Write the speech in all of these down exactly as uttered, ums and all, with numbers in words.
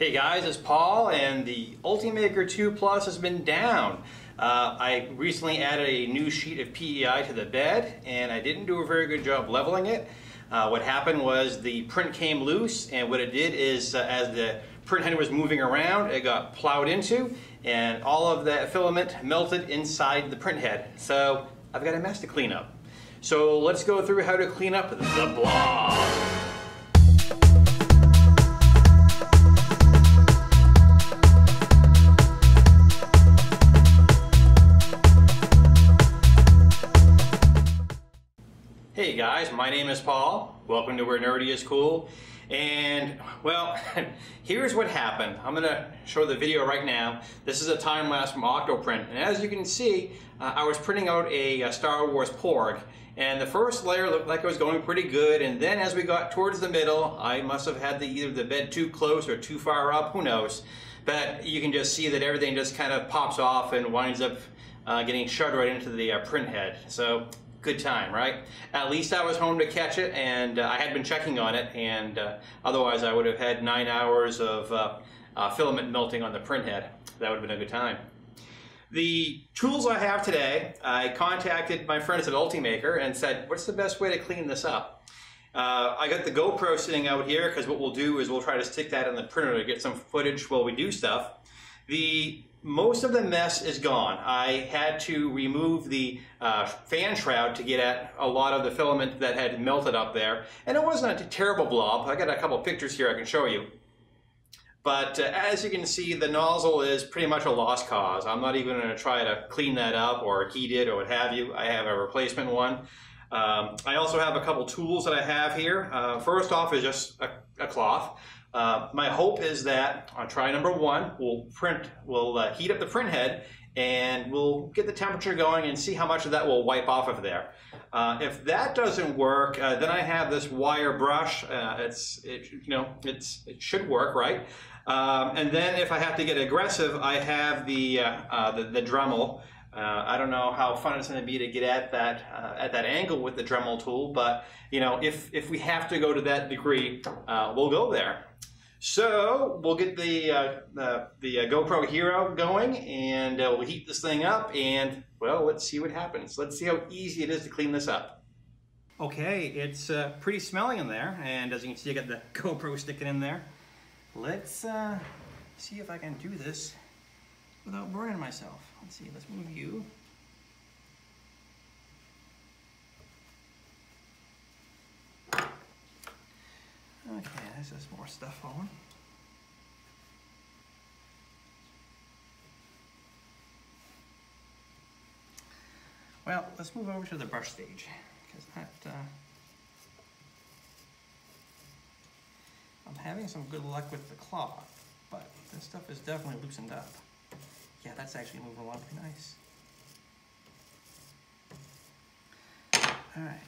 Hey guys, it's Paul, and the Ultimaker two Plus has been down. Uh, I recently added a new sheet of P E I to the bed, and I didn't do a very good job leveling it. Uh, what happened was the print came loose, and what it did is, uh, as the print head was moving around, it got plowed into, and all of that filament melted inside the print head. So I've got a mess to clean up. So let's go through how to clean up the blob. Hey guys, my name is Paul. Welcome to Where Nerdy is Cool. And, well, here's what happened. I'm going to show the video right now. This is a time lapse from Octoprint. And as you can see, uh, I was printing out a, a Star Wars Porg. And the first layer looked like it was going pretty good. And then as we got towards the middle, I must have had the, either the bed too close or too far up, who knows. But you can just see that everything just kind of pops off and winds up uh, getting shoved right into the uh, print head. So, good time, right? At least I was home to catch it, and uh, I had been checking on it, and uh, otherwise I would have had nine hours of uh, uh, filament melting on the printhead. That would have been a good time. The tools I have today, I contacted my friends at Ultimaker and said, what's the best way to clean this up? Uh, I got the GoPro sitting out here, because what we'll do is we'll try to stick that in the printer to get some footage while we do stuff. The Most of the mess is gone. I had to remove the uh, fan shroud to get at a lot of the filament that had melted up there. And it wasn't a terrible blob. I got a couple pictures here I can show you. But uh, as you can see, the nozzle is pretty much a lost cause. I'm not even going to try to clean that up or heat it or what have you. I have a replacement one. Um, I also have a couple tools that I have here. Uh, first off is just a, a cloth. Uh, my hope is that on try number one, we'll print, we'll uh, heat up the print head, and we'll get the temperature going and see how much of that will wipe off of there. Uh, if that doesn't work, uh, then I have this wire brush. Uh, it's, it, you know, it's it should work, right? Um, and then if I have to get aggressive, I have the uh, uh, the, the Dremel. Uh, I don't know how fun it's going to be to get at that uh, at that angle with the Dremel tool, but you know, if if we have to go to that degree, uh, we'll go there. So we'll get the uh, the, the uh, GoPro Hero going, and uh, we'll heat this thing up, and well, let's see what happens. Let's see how easy it is to clean this up. Okay, it's uh, pretty smelling in there, and as you can see, I got the GoPro sticking in there. Let's uh, see if I can do this without burning myself. Let's see, let's move you. Okay, there's just more stuff on. Well, let's move over to the brush stage, because that, uh, I'm having some good luck with the cloth, but this stuff is definitely loosened up. Yeah, that's actually moving along pretty nice. All right.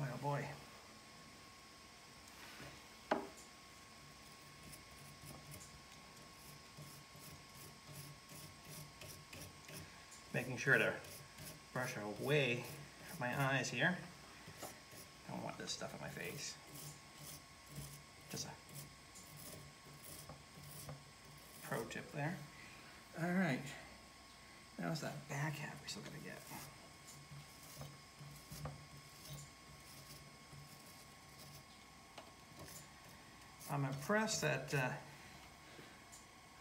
Boy, oh boy. Making sure to brush away my eyes here. I don't want this stuff in my face. Just a pro tip there. All right. Now it's that back half we're still gonna get. I'm impressed that uh,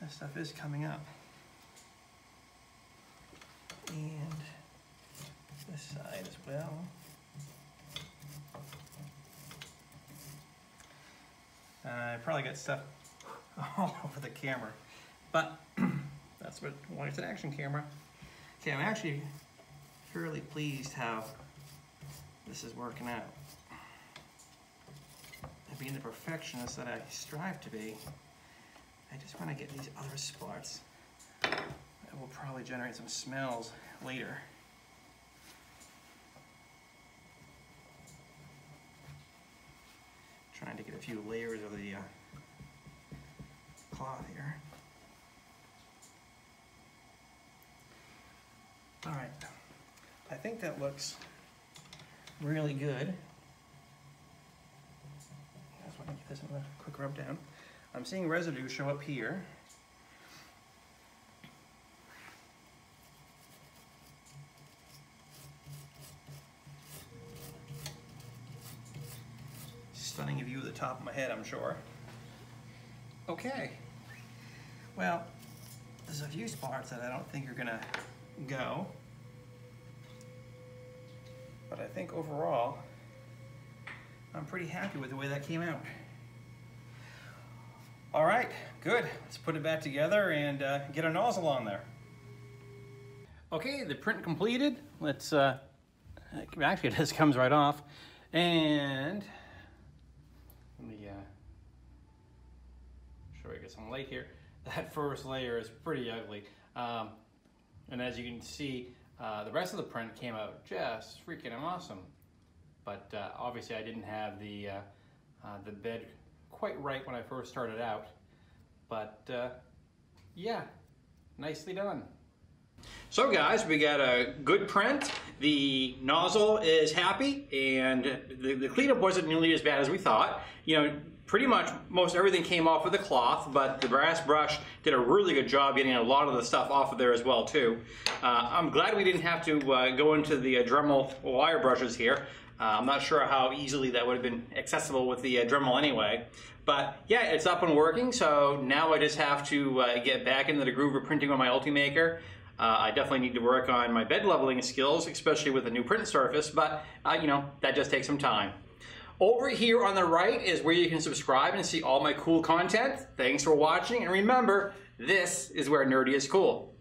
this stuff is coming up. And this side as well. Uh, I probably got stuff all over the camera, but that's what, well, it's an action camera. Okay, I'm actually fairly pleased how this is working out. And being the perfectionist that I strive to be, I just want to get these other spots that will probably generate some smells later. Trying to get a few layers of the uh, cloth here. All right, I think that looks really good. That's why I get this in a quick rub down. I'm seeing residue show up here. Stunning view of the top of my head, I'm sure. Okay. Well, there's a few spots that I don't think are gonna go. But I think overall, I'm pretty happy with the way that came out. All right, good. Let's put it back together and uh, get our nozzle on there. Okay, the print completed. Let's, uh, actually it just comes right off. And let me uh, sure I get some light here. That first layer is pretty ugly. Um, and as you can see, Uh, the rest of the print came out just freaking awesome, but uh, obviously I didn't have the, uh, uh, the bed quite right when I first started out, but uh, yeah, nicely done. So guys, we got a good print, the nozzle is happy, and the, the cleanup wasn't nearly as bad as we thought. You know, pretty much most everything came off with the cloth, but the brass brush did a really good job getting a lot of the stuff off of there as well too. Uh, I'm glad we didn't have to uh, go into the uh, Dremel wire brushes here. Uh, I'm not sure how easily that would have been accessible with the uh, Dremel anyway. But yeah, it's up and working, so now I just have to uh, get back into the groove of printing on my Ultimaker. Uh, I definitely need to work on my bed leveling skills, especially with a new print surface, but uh, you know, that just takes some time. Over here on the right is where you can subscribe and see all my cool content. Thanks for watching, and remember, this is where nerdy is cool.